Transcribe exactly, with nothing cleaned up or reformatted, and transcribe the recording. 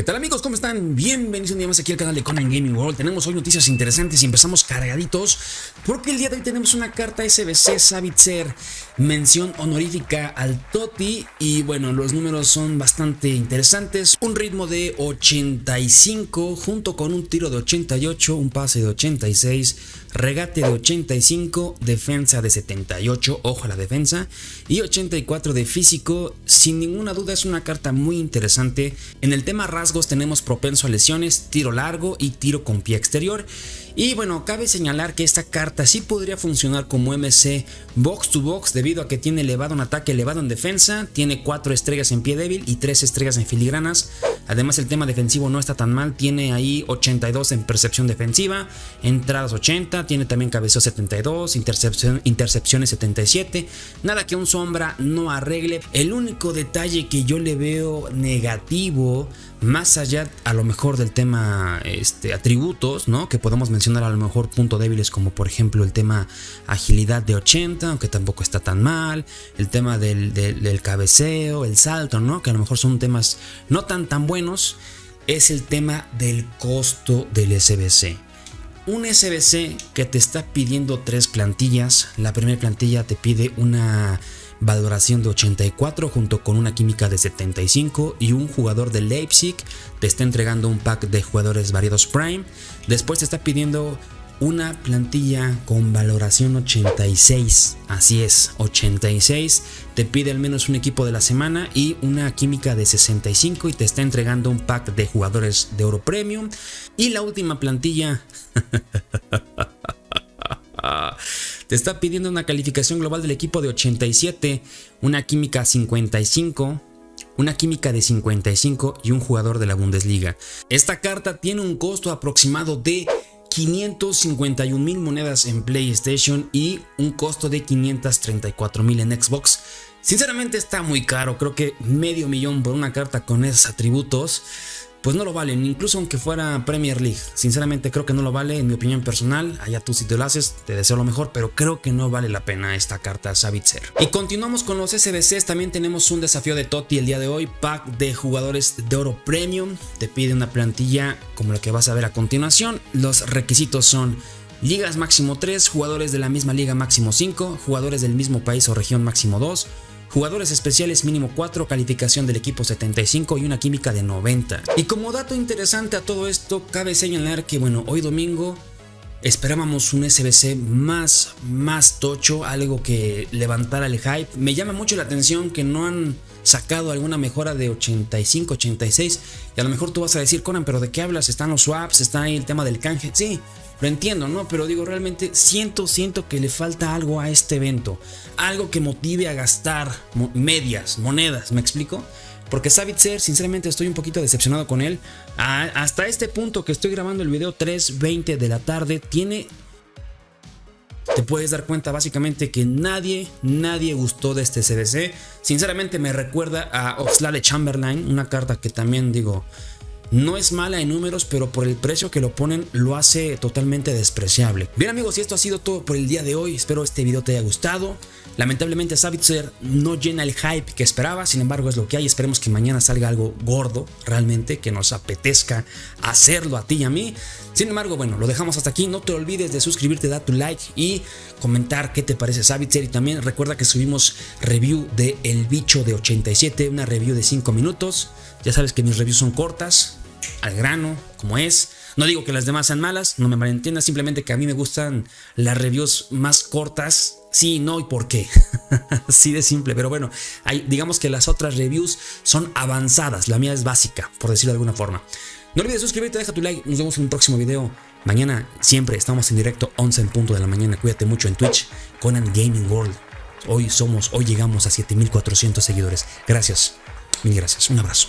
¿Qué tal, amigos? ¿Cómo están? Bienvenidos un día más aquí al canal de Conan Gaming World. Tenemos hoy noticias interesantes y empezamos cargaditos porque el día de hoy tenemos una carta S B C Sabitzer, mención honorífica al Totti. Y bueno, los números son bastante interesantes. Un ritmo de ochenta y cinco junto con un tiro de ochenta y ocho, un pase de ochenta y seis, regate de ochenta y cinco, defensa de setenta y ocho, ojo a la defensa, y ochenta y cuatro de físico. Sin ninguna duda es una carta muy interesante. En el tema rasgo tenemos propenso a lesiones, tiro largo y tiro con pie exterior. Y bueno, cabe señalar que esta carta sí podría funcionar como M C box to box debido a que tiene elevado en ataque, elevado en defensa, tiene cuatro estrellas en pie débil y tres estrellas en filigranas. Además, el tema defensivo no está tan mal, tiene ahí ochenta y dos en percepción defensiva, entradas ochenta, tiene también cabeceo setenta y dos, intercepción, intercepciones setenta y siete, nada que un sombra no arregle. El único detalle que yo le veo negativo, más allá a lo mejor del tema este, atributos, ¿no?, que podemos mencionar a lo mejor punto débiles como por ejemplo el tema agilidad de ochenta, aunque tampoco está tan mal, el tema del, del, del cabeceo, el salto, ¿no?, que a lo mejor son temas no tan tan buenos, es el tema del costo del S B C. Un S B C que te está pidiendo tres plantillas, la primera plantilla te pide una valoración de ochenta y cuatro junto con una química de setenta y cinco y un jugador de Leipzig te está entregando un pack de jugadores variados Prime. Después te está pidiendo una plantilla con valoración ochenta y seis, así es, ochenta y seis, te pide al menos un equipo de la semana y una química de sesenta y cinco y te está entregando un pack de jugadores de oro premium. Y la última plantilla te está pidiendo una calificación global del equipo de ochenta y siete, una química cincuenta y cinco, una química de cincuenta y cinco y un jugador de la Bundesliga. Esta carta tiene un costo aproximado de quinientas cincuenta y un mil monedas en PlayStation y un costo de quinientas treinta y cuatro mil en Xbox. Sinceramente está muy caro, creo que medio millón por una carta con esos atributos pues no lo valen, incluso aunque fuera Premier League. Sinceramente creo que no lo vale, en mi opinión personal. Allá tú si te lo haces, te deseo lo mejor, pero creo que no vale la pena esta carta Sabitzer. Y continuamos con los S B Cs, también tenemos un desafío de Totti el día de hoy, pack de jugadores de oro premium, te pide una plantilla como la que vas a ver a continuación. Los requisitos son ligas máximo tres, jugadores de la misma liga máximo cinco, jugadores del mismo país o región máximo dos, jugadores especiales mínimo cuatro, calificación del equipo setenta y cinco y una química de noventa. Y como dato interesante a todo esto, cabe señalar que bueno, hoy domingo esperábamos un S B C más, más tocho, algo que levantara el hype. Me llama mucho la atención que no han sacado alguna mejora de ochenta y cinco, ochenta y seis. Y a lo mejor tú vas a decir, Conan, ¿pero de qué hablas? Están los swaps, está ahí el tema del canje. Sí, lo entiendo, ¿no? Pero digo, realmente siento, siento que le falta algo a este evento. Algo que motive a gastar mo medias, monedas, ¿me explico? Porque Sabitzer, sinceramente estoy un poquito decepcionado con él. A, hasta este punto que estoy grabando el video, tres veinte de la tarde, tiene... Te puedes dar cuenta básicamente que nadie, nadie gustó de este S B C. Sinceramente me recuerda a Oxlade Chamberlain, una carta que también digo... No es mala en números, pero por el precio que lo ponen lo hace totalmente despreciable. Bien, amigos, y esto ha sido todo por el día de hoy. Espero este video te haya gustado. Lamentablemente Sabitzer no llena el hype que esperaba, sin embargo es lo que hay. Esperemos que mañana salga algo gordo realmente, que nos apetezca hacerlo a ti y a mí. Sin embargo, bueno, lo dejamos hasta aquí. No te olvides de suscribirte, dar tu like y comentar qué te parece Sabitzer. Y también recuerda que subimos review de El Bicho de ochenta y siete, una review de cinco minutos. Ya sabes que mis reviews son cortas, al grano, como es. No digo que las demás sean malas, no me malentiendas, simplemente que a mí me gustan las reviews más cortas. Sí, no y por qué. Así de simple, pero bueno, hay, digamos que las otras reviews son avanzadas, la mía es básica, por decirlo de alguna forma. No olvides suscribirte, deja tu like, nos vemos en un próximo video. Mañana siempre estamos en directo, once en punto de la mañana. Cuídate mucho en Twitch, Conan Gaming World. Hoy somos, hoy llegamos a siete mil cuatrocientos seguidores. Gracias, mil gracias, un abrazo.